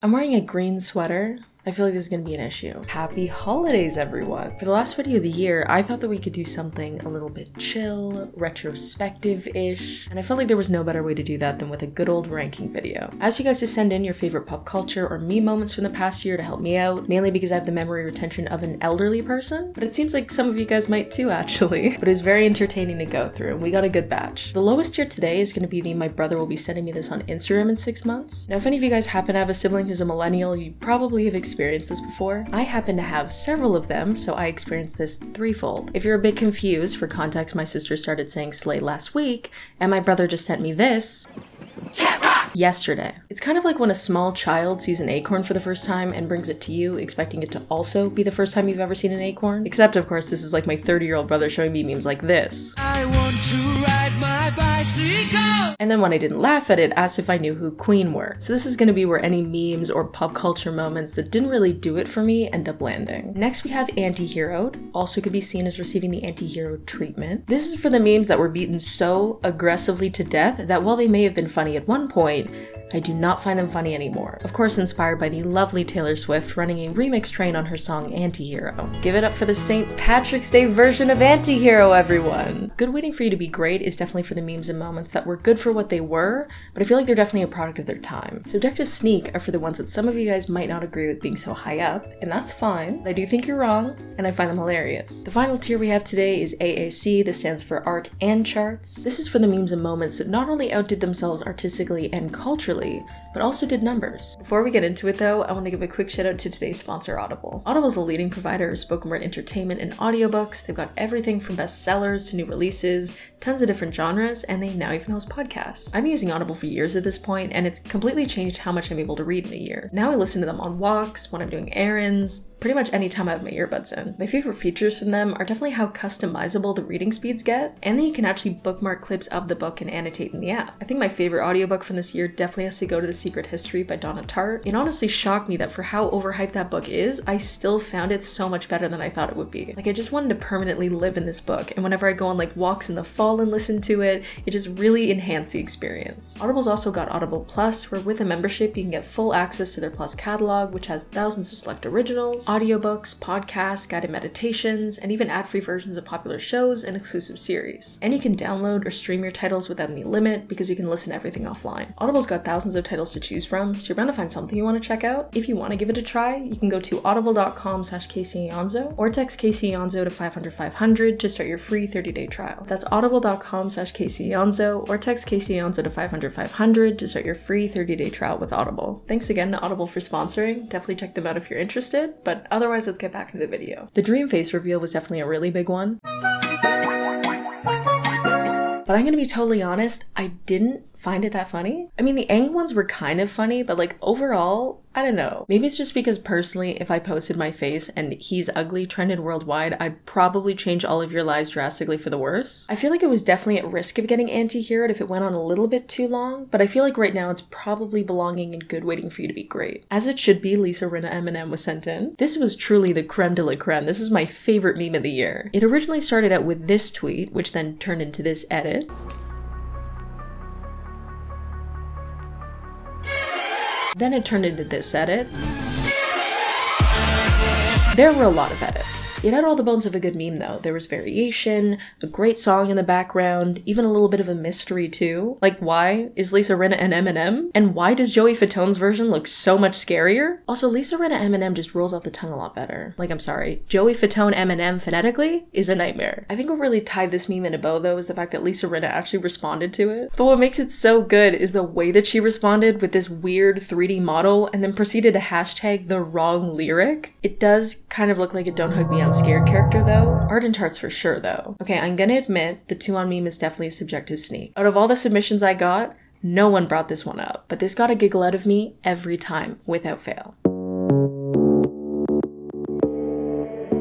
I'm wearing a green sweater. I feel like this is gonna be an issue. Happy holidays, everyone. For the last video of the year, I thought that we could do something a little bit chill, retrospective-ish, and I felt like there was no better way to do that than with a good old ranking video. I asked you guys to send in your favorite pop culture or meme moments from the past year to help me out, mainly because I have the memory retention of an elderly person, but it seems like some of you guys might too, actually. But it was very entertaining to go through, and we got a good batch. The lowest tier today is gonna be my brother will be sending me this on Instagram in 6 months. Now, if any of you guys happen to have a sibling who's a millennial, you probably have experienced this before. I happen to have several of them, so I experienced this threefold. If you're a bit confused, for context, my sister started saying slay last week, and my brother just sent me this yesterday. It's kind of like when a small child sees an acorn for the first time and brings it to you, expecting it to also be the first time you've ever seen an acorn. Except, of course, this is like my 30-year-old brother showing me memes like this. I want to ride my bicycle! And then when I didn't laugh at it, asked if I knew who Queen were. So this is gonna be where any memes or pop culture moments that didn't really do it for me end up landing. Next, we have Anti-Heroed, also could be seen as receiving the anti-hero treatment. This is for the memes that were beaten so aggressively to death that while they may have been funny at one point, I do not find them funny anymore. Of course, inspired by the lovely Taylor Swift running a remix train on her song Anti-Hero. Give it up for the St. Patrick's Day version of Anti-Hero, everyone! Good Waiting For You To Be Great is definitely for the memes and moments that were good for what they were, but I feel like they're definitely a product of their time. Subjective Sneak are for the ones that some of you guys might not agree with being so high up, and that's fine. I do think you're wrong, and I find them hilarious. The final tier we have today is AAC. This stands for Art and Charts. This is for the memes and moments that not only outdid themselves artistically and culturally, but also did numbers. Before we get into it though, I want to give a quick shout out to today's sponsor, Audible. Audible is a leading provider of spoken word entertainment and audiobooks. They've got everything from bestsellers to new releases, tons of different genres, and they now even host podcasts. I've been using Audible for years at this point, and it's completely changed how much I'm able to read in a year. Now I listen to them on walks, when I'm doing errands, pretty much any time I have my earbuds in. My favorite features from them are definitely how customizable the reading speeds get, and that you can actually bookmark clips of the book and annotate in the app. I think my favorite audiobook from this year definitely has to go to The Secret History by Donna Tartt. It honestly shocked me that for how overhyped that book is, I still found it so much better than I thought it would be. Like, I just wanted to permanently live in this book, and whenever I go on like walks in the fall and listen to it, it just really enhanced the experience. Audible's also got Audible Plus, where with a membership you can get full access to their Plus catalog, which has thousands of select originals, audiobooks, podcasts, guided meditations, and even ad-free versions of popular shows and exclusive series. And you can download or stream your titles without any limit because you can listen to everything offline. Audible's got thousands of titles to choose from, so you're bound to find something you want to check out. If you want to give it a try, you can go to audible.com/Casey Aonso or text Casey Aonso to 500-500 to start your free 30-day trial. That's audible.com/Casey Aonso or text Casey Aonso to 500-500 to start your free 30-day trial with Audible. Thanks again to Audible for sponsoring. Definitely check them out if you're interested. But otherwise, let's get back to the video. The dream face reveal was definitely a really big one. But I'm gonna be totally honest, I didn't find it that funny. I mean, the Aang ones were kind of funny, but like overall, I don't know. Maybe it's just because personally, if I posted my face and he's ugly trended worldwide, I'd probably change all of your lives drastically for the worse. I feel like it was definitely at risk of getting anti-heroed if it went on a little bit too long, but I feel like right now it's probably belonging in Good Waiting For You To Be Great. As it should be, Lisa Rinna M&M was sent in. This was truly the creme de la creme. This is my favorite meme of the year. It originally started out with this tweet, which then turned into this edit. Then it turned into this edit. There were a lot of edits. It had all the bones of a good meme though. There was variation, a great song in the background, even a little bit of a mystery too. Like, why is Lisa Rinna an M&M? And why does Joey Fatone's version look so much scarier? Also, Lisa Rinna M&M just rolls off the tongue a lot better. Like, I'm sorry, Joey Fatone M&M phonetically is a nightmare. I think what really tied this meme in a bow though is the fact that Lisa Rinna actually responded to it. But what makes it so good is the way that she responded with this weird 3D model and then proceeded to hashtag the wrong lyric. It does kind of look like a Don't Hug Me I'm Scared character though. Art and charts for sure though. Okay, I'm gonna admit the two on meme is definitely a subjective sneak. Out of all the submissions I got, no one brought this one up, but this got a giggle out of me every time without fail.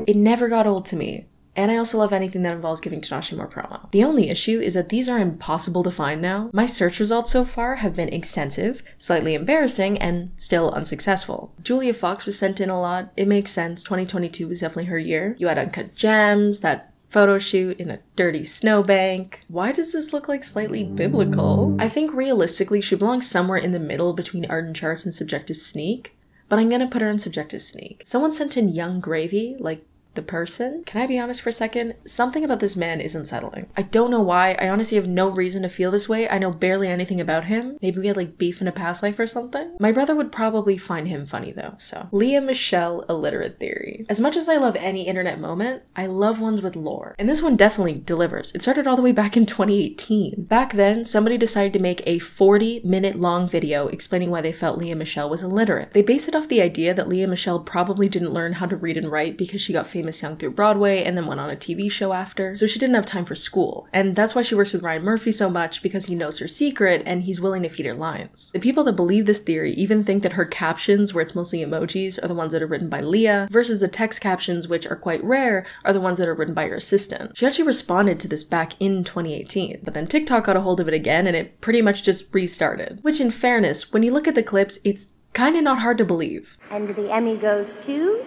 It never got old to me. And I also love anything that involves giving Tanashi more promo. The only issue is that these are impossible to find now. My search results so far have been extensive, slightly embarrassing, and still unsuccessful. Julia Fox was sent in a lot. It makes sense, 2022 was definitely her year. You had Uncut Gems, that photo shoot in a dirty snowbank. Why does this look like slightly biblical? I think realistically she belongs somewhere in the middle between Ardent Charts and Subjective Sneak, but I'm gonna put her in Subjective Sneak. Someone sent in Young Gravy, like the person. Can I be honest for a second? Something about this man is unsettling. I don't know why. I honestly have no reason to feel this way. I know barely anything about him. Maybe we had like beef in a past life or something. My brother would probably find him funny though, so. Lea Michele illiterate theory. As much as I love any internet moment, I love ones with lore. And this one definitely delivers. It started all the way back in 2018. Back then, somebody decided to make a 40-minute long video explaining why they felt Lea Michele was illiterate. They based it off the idea that Lea Michele probably didn't learn how to read and write because she got famous young through Broadway and then went on a TV show after, so she didn't have time for school. And that's why she works with Ryan Murphy so much, because he knows her secret and he's willing to feed her lines. The people that believe this theory even think that her captions, where it's mostly emojis, are the ones that are written by Lea, versus the text captions, which are quite rare, are the ones that are written by her assistant. She actually responded to this back in 2018, but then TikTok got a hold of it again and it pretty much just restarted. Which in fairness, when you look at the clips, it's kinda not hard to believe. And the Emmy goes to...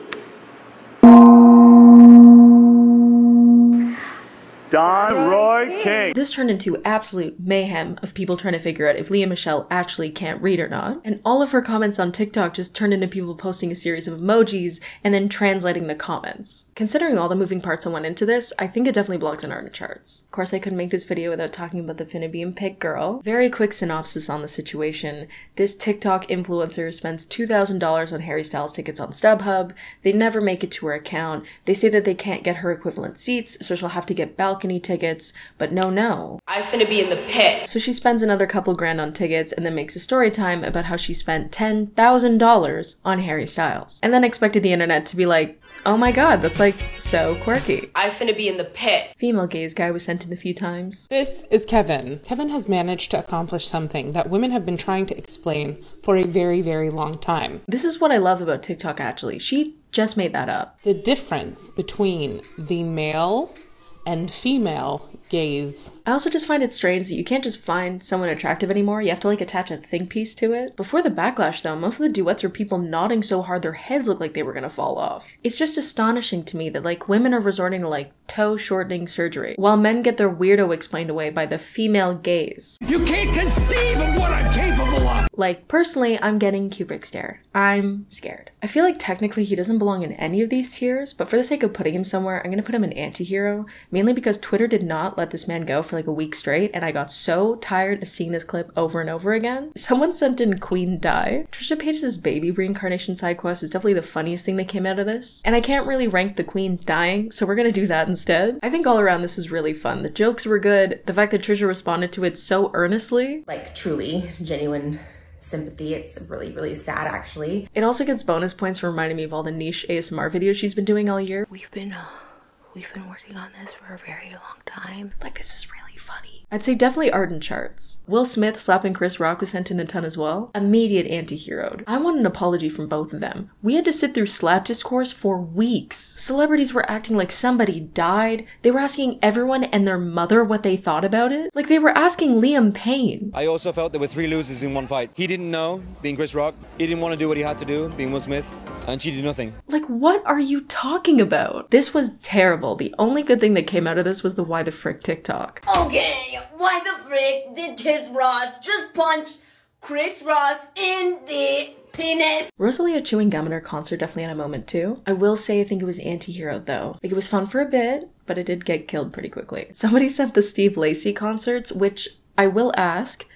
Don Roy King. This turned into absolute mayhem of people trying to figure out if Lea Michele actually can't read or not. And all of her comments on TikTok just turned into people posting a series of emojis and then translating the comments. Considering all the moving parts that went into this, I think it definitely belongs in Ardent Charts. Of course, I couldn't make this video without talking about the finna being pick girl. Very quick synopsis on the situation. This TikTok influencer spends $2,000 on Harry Styles tickets on StubHub. They never make it to her account. They say that they can't get her equivalent seats, so she'll have to get balcony tickets, but no. I'm finna be in the pit. So she spends another couple grand on tickets and then makes a story time about how she spent $10,000 on Harry Styles. And then expected the internet to be like, oh my god, that's like so quirky. I'm finna be in the pit. Female Gaze Guy was sent in a few times. This is Kevin. Kevin has managed to accomplish something that women have been trying to explain for a very, very long time. This is what I love about TikTok actually. She just made that up. The difference between the male and female gaze. I also just find it strange that you can't just find someone attractive anymore. You have to like attach a think piece to it. Before the backlash though, most of the duets were people nodding so hard their heads looked like they were gonna fall off. It's just astonishing to me that like women are resorting to like toe shortening surgery while men get their weirdo explained away by the female gaze. You can't conceive of what I'm capable of. Like personally, I'm getting Kubrick stare. I'm scared. I feel like technically he doesn't belong in any of these tiers, but for the sake of putting him somewhere, I'm gonna put him an anti-hero. Mainly because Twitter did not let this man go for like a week straight, and I got so tired of seeing this clip over and over again. Someone sent in Queen Die. Trisha Paytas' baby reincarnation side quest is definitely the funniest thing that came out of this. And I can't really rank the queen dying, so we're gonna do that instead. I think all around this is really fun. The jokes were good. The fact that Trisha responded to it so earnestly. Like truly genuine sympathy. It's really, really sad actually. It also gets bonus points for reminding me of all the niche ASMR videos she's been doing all year. We've been working on this for a very long time. Like, this is really funny. I'd say definitely Ardent Charts. Will Smith slapping Chris Rock was sent in a ton as well. Immediate anti-heroed. I want an apology from both of them. We had to sit through slap discourse for weeks. Celebrities were acting like somebody died. They were asking everyone and their mother what they thought about it. Like, they were asking Liam Payne. I also felt there were three losers in one fight. He didn't know, being Chris Rock. He didn't want to do what he had to do, being Will Smith. And she did nothing. Like, what are you talking about? This was terrible. The only good thing that came out of this was the why the frick TikTok. Okay, why the frick did Chris Ross just punch Chris Ross in the penis? Rosalia chewing gum in her concert definitely had a moment too. I will say I think it was anti-hero though. Like, it was fun for a bit, but it did get killed pretty quickly. Somebody sent the Steve Lacy concerts, which I will ask,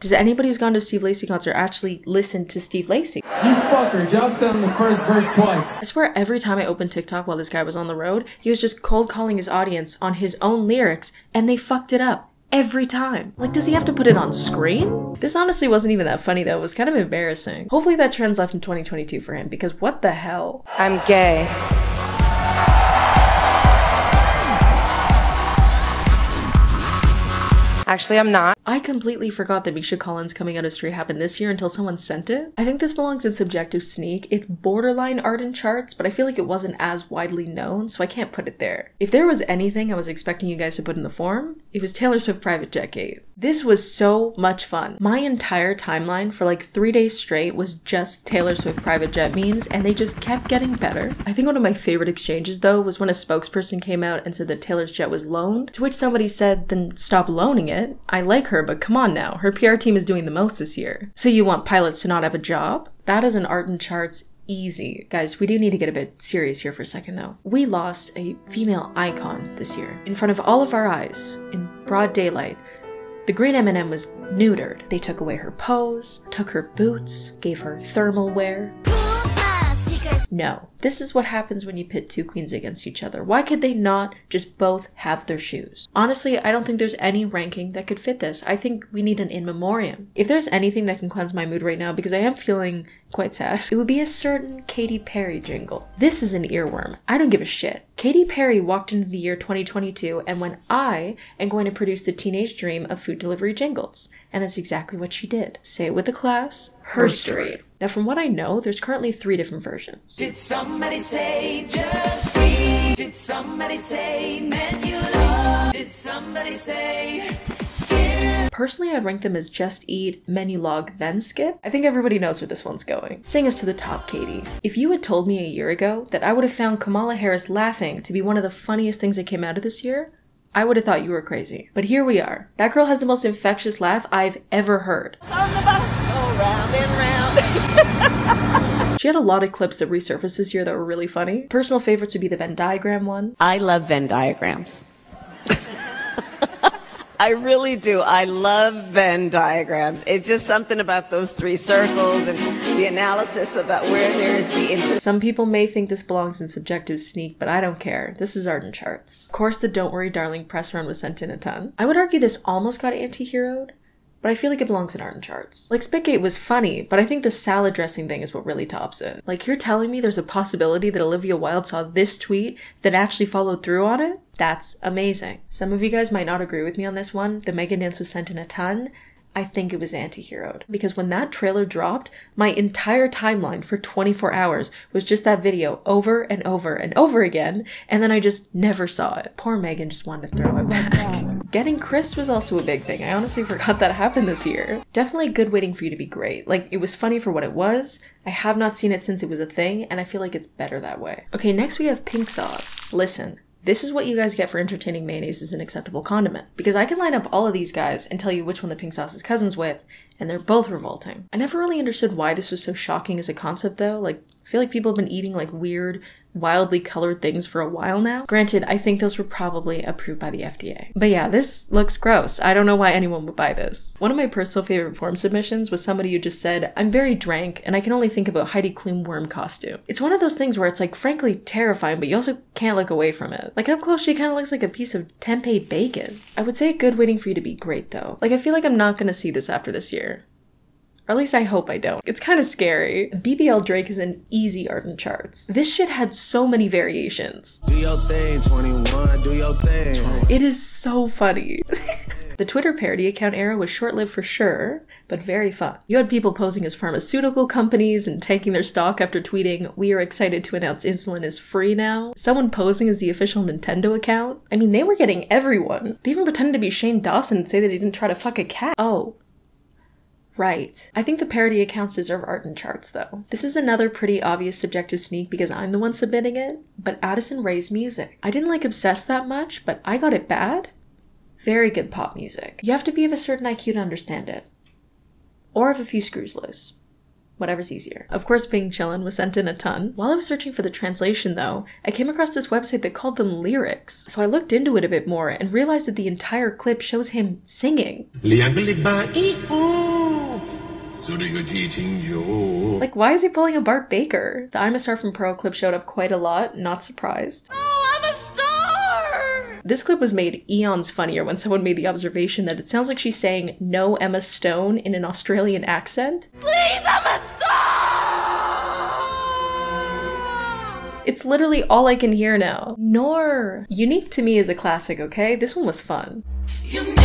does anybody who's gone to a Steve Lacy concert actually listen to Steve Lacy? You fuckers, y'all sung the first verse twice. I swear every time I opened TikTok while this guy was on the road, he was just cold calling his audience on his own lyrics, and they fucked it up. Every time. Like, does he have to put it on screen? This honestly wasn't even that funny though, it was kind of embarrassing. Hopefully that trend's left in 2022 for him, because what the hell? I'm gay. Actually, I'm not. I completely forgot that Misha Collins coming out of Stray happened this year until someone sent it. I think this belongs in Subjective Sneak. It's borderline art and charts, but I feel like it wasn't as widely known, so I can't put it there. If there was anything I was expecting you guys to put in the form, it was Taylor Swift Private Jet Gate. This was so much fun. My entire timeline for like 3 days straight was just Taylor Swift Private Jet memes, and they just kept getting better. I think one of my favorite exchanges though was when a spokesperson came out and said that Taylor's jet was loaned, to which somebody said, then stop loaning it. I like her, but come on now, her PR team is doing the most this year. So you want pilots to not have a job? That is an art and charts easy. Guys, we do need to get a bit serious here for a second though. We lost a female icon this year. In front of all of our eyes, in broad daylight, the green M&M was neutered. They took away her pose, took her boots, gave her thermal wear. No, this is what happens when you pit two queens against each other. Why could they not just both have their shoes? Honestly, I don't think there's any ranking that could fit this. I think we need an in memoriam. If there's anything that can cleanse my mood right now, because I am feeling quite sad, it would be a certain Katy Perry jingle. This is an earworm. I don't give a shit. Katy Perry walked into the year 2022 and went, I am going to produce the teenage dream of food delivery jingles. And that's exactly what she did. Say it with the class, her story. Now, from what I know, there's currently 3 different versions. Did somebody say just eat? Did somebody say men you love? Did somebody say skip? Personally, I'd rank them as Just Eat, Menu Log, then Skip. I think everybody knows where this one's going. Sing us to the top, Katie. If you had told me a year ago that I would have found Kamala Harris laughing to be one of the funniest things that came out of this year, I would have thought you were crazy. But here we are. That girl has the most infectious laugh I've ever heard. On the bus, go round and round. She had a lot of clips that resurfaced this year that were really funny. Personal favorites would be the Venn diagram one. I love Venn diagrams. I really do. I love Venn diagrams. It's just something about those 3 circles and the analysis about where there is the interest. Some people may think this belongs in Subjective Sneak, but I don't care. This is art and charts. Of course, the Don't Worry Darling press run was sent in a ton. I would argue this almost got anti-heroed, but I feel like it belongs in art and charts. Like, Spitgate was funny, but I think the salad dressing thing is what really tops it. Like, you're telling me there's a possibility that Olivia Wilde saw this tweet that actually followed through on it? That's amazing. Some of you guys might not agree with me on this one. The Mega Dance was sent in a ton. I think it was anti-heroed. Because when that trailer dropped, my entire timeline for 24 hours was just that video over and over and over again, and then I just never saw it. Poor Megan just wanted to throw it back. Getting Chris was also a big thing. I honestly forgot that happened this year. Definitely Good Waiting for You to be great. Like, it was funny for what it was. I have not seen it since it was a thing, and I feel like it's better that way. Okay, next we have Pink Sauce. Listen, this is what you guys get for entertaining mayonnaise is an acceptable condiment. Because I can line up all of these guys and tell you which one the pink sauce is cousins with, and they're both revolting. I never really understood why this was so shocking as a concept though. Like, I feel like people have been eating like weird, wildly colored things for a while now. Granted, I think those were probably approved by the FDA. But yeah, this looks gross. I don't know why anyone would buy this. One of my personal favorite form submissions was somebody who just said, I'm very drank and I can only think about Heidi Klum worm costume. It's one of those things where it's like frankly terrifying, but you also can't look away from it. Like, up close she kind of looks like a piece of tempeh bacon. I would say Good Waiting for You to be great though. Like, I feel like I'm not gonna see this after this year. Or at least I hope I don't. It's kind of scary. BBL Drake is an easy art and charts. This shit had so many variations. Do your thing, 21, do your thing. It is so funny. The Twitter parody account era was short-lived for sure, but very fun. You had people posing as pharmaceutical companies and tanking their stock after tweeting, we are excited to announce insulin is free now. Someone posing as the official Nintendo account. I mean, they were getting everyone. They even pretended to be Shane Dawson and say that he didn't try to fuck a cat. Oh. Right. I think the parody accounts deserve art and charts though. This is another pretty obvious Subjective Sneak because I'm the one submitting it, but Addison Rae's music. I didn't like Obsessed that much, but I Got It Bad. Very good pop music. You have to be of a certain IQ to understand it. Or have a few screws loose. Whatever's easier. Of course, Bing Chillin' was sent in a ton. While I was searching for the translation though, I came across this website that called them lyrics. So I looked into it a bit more and realized that the entire clip shows him singing. Like, why is he pulling a Bart Baker? The I'm a Star from Pearl clip showed up quite a lot, not surprised. Oh, I'm a star! This clip was made eons funnier when someone made the observation that it sounds like she's saying no Emma Stone in an Australian accent. Please, I'm a star! It's literally all I can hear now. Nor. Unique to me is a classic, okay? This one was fun. Unique.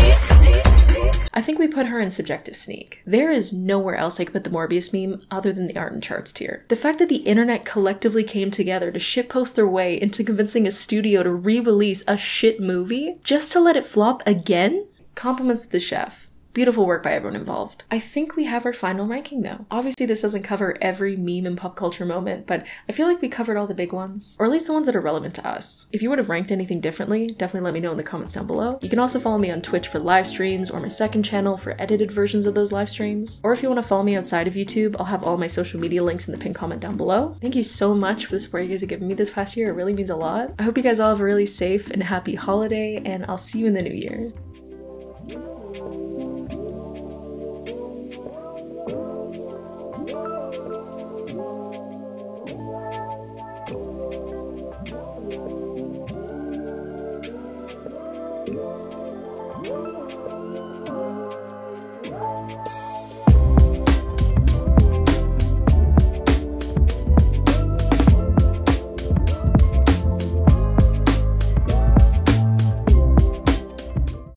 I think we put her in subjective sneak. There is nowhere else I could put the Morbius meme other than the art and charts tier. The fact that the internet collectively came together to shitpost their way into convincing a studio to re-release a shit movie just to let it flop again compliments the chef. Beautiful work by everyone involved. I think we have our final ranking though. Obviously this doesn't cover every meme and pop culture moment, but I feel like we covered all the big ones, or at least the ones that are relevant to us. If you would have ranked anything differently, definitely let me know in the comments down below. You can also follow me on Twitch for live streams, or my second channel for edited versions of those live streams. Or if you want to follow me outside of YouTube, I'll have all my social media links in the pinned comment down below. Thank you so much for the support you guys have given me this past year. It really means a lot. I hope you guys all have a really safe and happy holiday, and I'll see you in the new year.